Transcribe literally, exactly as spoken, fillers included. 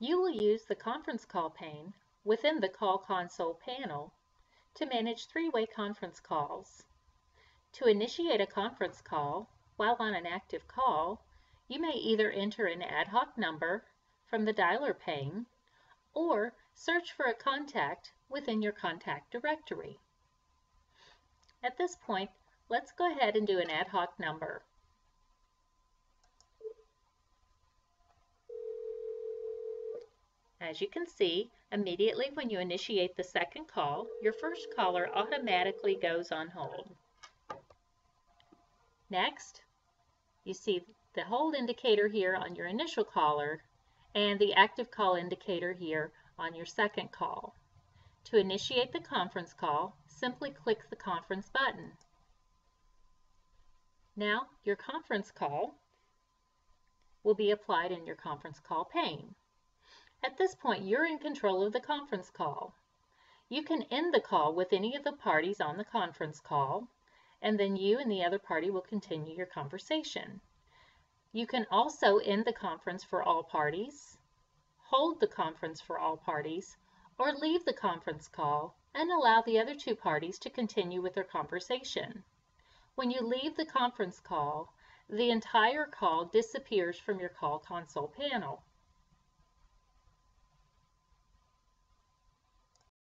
You will use the Conference Call pane within the Call Console panel to manage three-way conference calls. To initiate a conference call while on an active call, you may either enter an ad hoc number from the dialer pane or search for a contact within your contact directory. At this point, let's go ahead and do an ad hoc number. As you can see, immediately when you initiate the second call, your first caller automatically goes on hold. Next, you see the hold indicator here on your initial caller and the active call indicator here on your second call. To initiate the conference call, simply click the conference button. Now, your conference call will be applied in your conference call pane. At this point, you're in control of the conference call. You can end the call with any of the parties on the conference call, and then you and the other party will continue your conversation. You can also end the conference for all parties, hold the conference for all parties, or leave the conference call and allow the other two parties to continue with their conversation. When you leave the conference call, the entire call disappears from your call console panel.